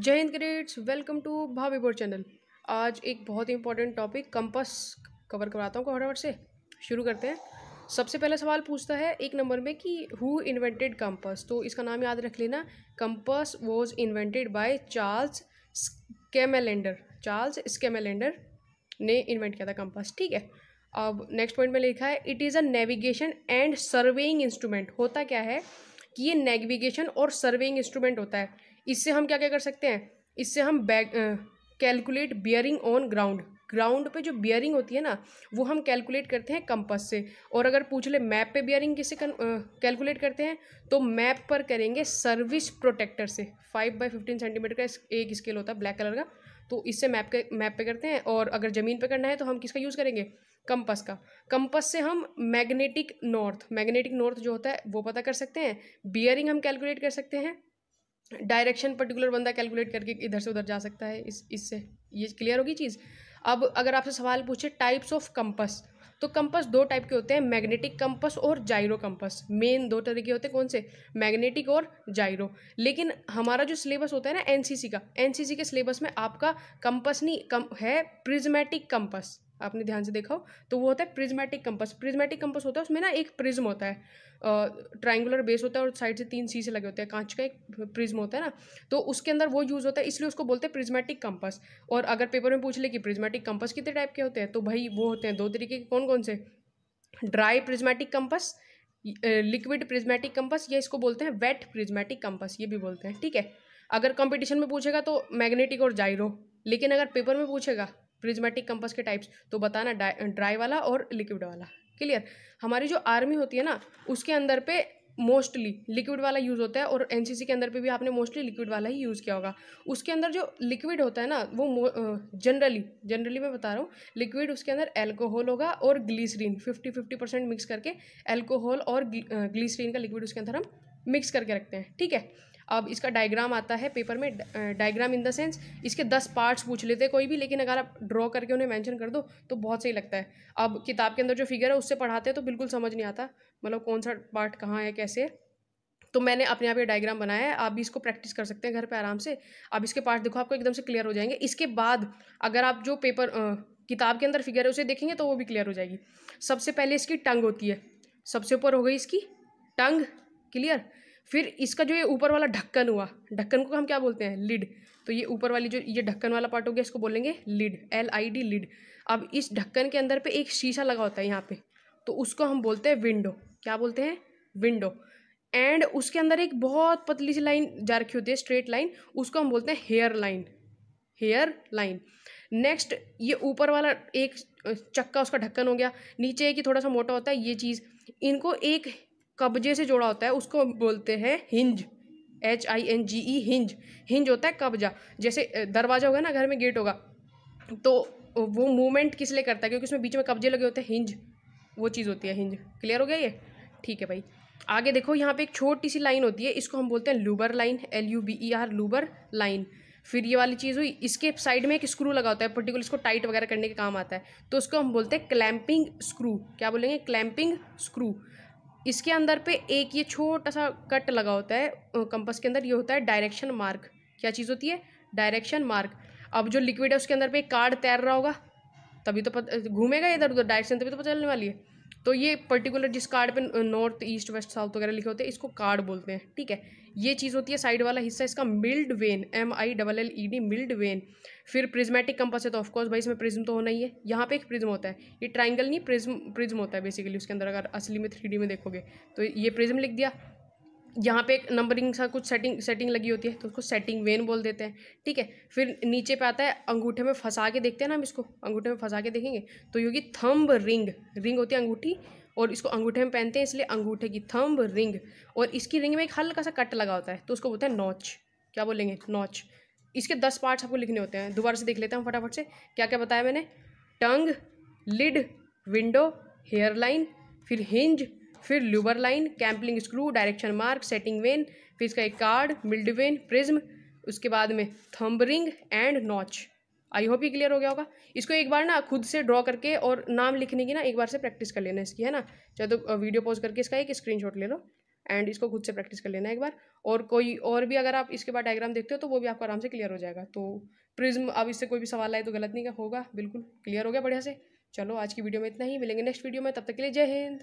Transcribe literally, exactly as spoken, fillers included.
जय Hind cadets, welcome to भाव विभोर चैनल। आज एक बहुत ही इंपॉर्टेंट टॉपिक कंपास कवर करवाता हूँ। फटाफट से शुरू करते हैं। सबसे पहला सवाल पूछता है एक नंबर में कि हु इन्वेंटेड कंपास। तो इसका नाम याद रख लेना, compass was invented by Charles Schmalcalder. Charles Schmalcalder ने इन्वेंट किया था कंपास। ठीक है, अब नेक्स्ट पॉइंट में लिखा है it is a navigation and surveying instrument. होता क्या है कि ये नेविगेशन और सर्वेइंग इंस्ट्रूमेंट होता है। इससे हम क्या क्या कर सकते हैं, इससे हम back calculate bearing on ground. Ground पे जो बियरिंग होती है ना, वो हम कैलकुलेट करते हैं कंपास से। और अगर पूछ ले मैप पे बियरिंग किससे कैलकुलेट करते हैं, तो मैप पर करेंगे सर्विस प्रोटेक्टर से। फाइव बाई फिफ्टीन सेंटीमीटर का एक स्केल होता है ब्लैक कलर का, तो इससे मैप के मैप पे करते हैं। और अगर ज़मीन पे करना है तो हम किसका यूज़ करेंगे, कंपास का। कंपास से हम मैग्नेटिक नॉर्थ मैग्नेटिक नॉर्थ जो होता है वो पता कर सकते हैं। बियरिंग हम कैलकुलेट कर सकते हैं। डायरेक्शन पर्टिकुलर बंदा कैलकुलेट करके इधर से उधर जा सकता है इस इससे। ये क्लियर होगी चीज़। अब अगर आपसे सवाल पूछे टाइप्स ऑफ कंपास, तो कंपास दो टाइप के होते हैं, मैग्नेटिक कंपास और जाइरो कंपास। मेन दो तरह के होते हैं, कौन से, मैग्नेटिक और जाइरो। लेकिन हमारा जो सिलेबस होता है ना एनसीसी का, एनसीसी के सिलेबस में आपका कंपास नहीं कम है प्रिज्मेटिक कंपास। आपने ध्यान से देखा हो तो वो होता है प्रिज्मेटिक कंपास। प्रिज्मेटिक कंपास होता है, उसमें ना एक प्रिज्म होता है, ट्रायंगुलर बेस होता है और साइड से तीन शीशे लगे होते हैं, कांच का एक प्रिज्म होता है ना, तो उसके अंदर वो यूज़ होता है, इसलिए उसको बोलते हैं प्रिज्मेटिक कंपास। और अगर पेपर में पूछ ले कि प्रिज्मेटिक कंपास कितने टाइप के होते हैं, तो भाई वो होते हैं दो तरीके के। कौन कौन से, dry prismatic compass, liquid prismatic compass, या इसको बोलते हैं वेट प्रिज्मेटिक कंपास, ये भी बोलते हैं। ठीक है, अगर कॉम्पिटिशन में पूछेगा तो मैग्नेटिक और जाइरो, लेकिन अगर पेपर में पूछेगा प्रिज्मेटिक कंपास के टाइप्स तो बताना ड्राई वाला और लिक्विड वाला। क्लियर। हमारी जो आर्मी होती है ना, उसके अंदर पे मोस्टली लिक्विड वाला यूज़ होता है, और एनसीसी के अंदर पे भी आपने मोस्टली लिक्विड वाला ही यूज़ किया होगा। उसके अंदर जो लिक्विड होता है ना, वो जनरली जनरली मैं बता रहा हूँ, लिक्विड उसके अंदर एल्कोहल होगा और glycerine fifty fifty percent mix करके एल्कोहल और ग्लिसरीन का लिक्विड उसके अंदर हम मिक्स करके रखते हैं। ठीक है, अब इसका डायग्राम आता है पेपर में। डायग्राम इन द सेंस इसके दस पार्ट्स पूछ लेते हैं कोई भी, लेकिन अगर आप ड्रॉ करके उन्हें मेंशन कर दो तो बहुत सही लगता है। अब किताब के अंदर जो फिगर है उससे पढ़ाते हैं तो बिल्कुल समझ नहीं आता, मतलब कौन सा पार्ट कहाँ है कैसे है। तो मैंने अपने आप ये डायग्राम बनाया है, आप भी इसको प्रैक्टिस कर सकते हैं घर पे आराम से। अब इसके पार्ट देखो, आपको एकदम से क्लियर हो जाएंगे। इसके बाद अगर आप जो पेपर आ, किताब के अंदर फिगर है उसे देखेंगे तो वो भी क्लियर हो जाएगी। सबसे पहले इसकी टंग होती है, सबसे ऊपर हो गई इसकी टंग। क्लियर। फिर इसका जो ये ऊपर वाला ढक्कन हुआ, ढक्कन को हम क्या बोलते हैं, लिड। तो ये ऊपर वाली जो ये ढक्कन वाला पार्ट हो गया, इसको बोलेंगे lid, L I D lid. अब इस ढक्कन के अंदर पे एक शीशा लगा होता है यहाँ पे, तो उसको हम बोलते हैं विंडो। क्या बोलते हैं, विंडो। एंड उसके अंदर एक बहुत पतली सी लाइन जा रखी होती है, स्ट्रेट लाइन, उसको हम बोलते हैं hair line, hair line. Next ये ऊपर वाला एक चक्का उसका ढक्कन हो गया, नीचे एक थोड़ा सा मोटा होता है ये चीज़, इनको एक कब्जे से जोड़ा होता है, उसको बोलते हैं hinge, H I N G E, hinge. Hinge होता है कब्जा। जैसे दरवाजा होगा ना घर में, गेट होगा, तो वो मूवमेंट किस लिए करता है, क्योंकि उसमें बीच में कब्जे लगे होते हैं, हिंज वो चीज़ होती है हिंज। क्लियर हो गया ये। ठीक है भाई, आगे देखो, यहाँ पे एक छोटी सी लाइन होती है, इसको हम बोलते हैं lubber line, L U B E R, lubber line. फिर ये वाली चीज़ हुई, इसके साइड में एक स्क्रू लगा होता है पर्टिकुलर, इसको टाइट वगैरह करने के काम आता है, तो उसको हम बोलते हैं क्लैम्पिंग स्क्रू। क्या बोलेंगे, क्लैम्पिंग स्क्रू। इसके अंदर पे एक ये छोटा सा कट लगा होता है कंपास के अंदर, ये होता है डायरेक्शन मार्क। क्या चीज़ होती है, डायरेक्शन मार्क। अब जो लिक्विड है उसके अंदर पे एक कार्ड तैर रहा होगा, तभी तो घूमेगा इधर उधर, डायरेक्शन तभी तो पता चलने वाली है। तो ये पर्टिकुलर जिस कार्ड पे नॉर्थ ईस्ट वेस्ट साउथ वगैरह लिखे होते हैं, इसको कार्ड बोलते हैं। ठीक है, ये चीज़ होती है साइड वाला हिस्सा, इसका milled vane, M I double L E D, milled vane. फिर प्रिज्मेटिक कंपास है तो ऑफकोर्स भाई इसमें प्रिज्म तो होना ही है। यहाँ पे एक प्रिज्म होता है, ये ट्राइंगल नहीं प्रिज्म प्रिज्म होता है बेसिकली उसके अंदर, अगर असली में थ्री डी में देखोगे तो। ये प्रिज्म लिख दिया, यहाँ पे एक नंबरिंग सा कुछ सेटिंग सेटिंग लगी होती है, तो उसको सेटिंग वेन बोल देते हैं। ठीक है, फिर नीचे पे आता है, अंगूठे में फंसा के देखते हैं ना हम इसको, अंगूठे में फंसा के देखेंगे तो ये होगी थंब रिंग। रिंग होती है अंगूठी, और इसको अंगूठे में पहनते हैं इसलिए अंगूठे की थंब रिंग। और इसकी रिंग में एक हल्का सा कट लगा होता है, तो उसको बोलते हैं नॉच। क्या बोलेंगे, नॉच। इसके दस पार्ट्स आपको लिखने होते हैं। दोबारा से देख लेते हैं फटाफट से, क्या क्या बताया मैंने, tongue, lid, window, hair line, फिर हिंज, फिर लूबर line, clamping screw, direction mark, setting vane, फिर इसका एक कार्ड, मिल्ड वेन, प्रिज्म, उसके बाद में thumb ring and notch. I hope ये क्लियर हो गया होगा। इसको एक बार ना खुद से ड्रॉ करके और नाम लिखने की ना एक बार से प्रैक्टिस कर लेना इसकी, है ना। चाहे तो वीडियो पॉज करके इसका एक स्क्रीनशॉट ले लो। एंड इसको खुद से प्रैक्टिस कर लेना एक बार। और कोई और भी अगर आप इसके बाद डायग्राम देखते हो तो वो भी आपको आराम से क्लियर हो जाएगा। तो प्रिज्म, अब इससे कोई भी सवाल आए तो गलत नहीं होगा, बिल्कुल क्लियर हो गया बढ़िया से। चलो आज की वीडियो में इतना ही, मिलेंगे नेक्स्ट वीडियो में, तब तक के लिए जय हिंद।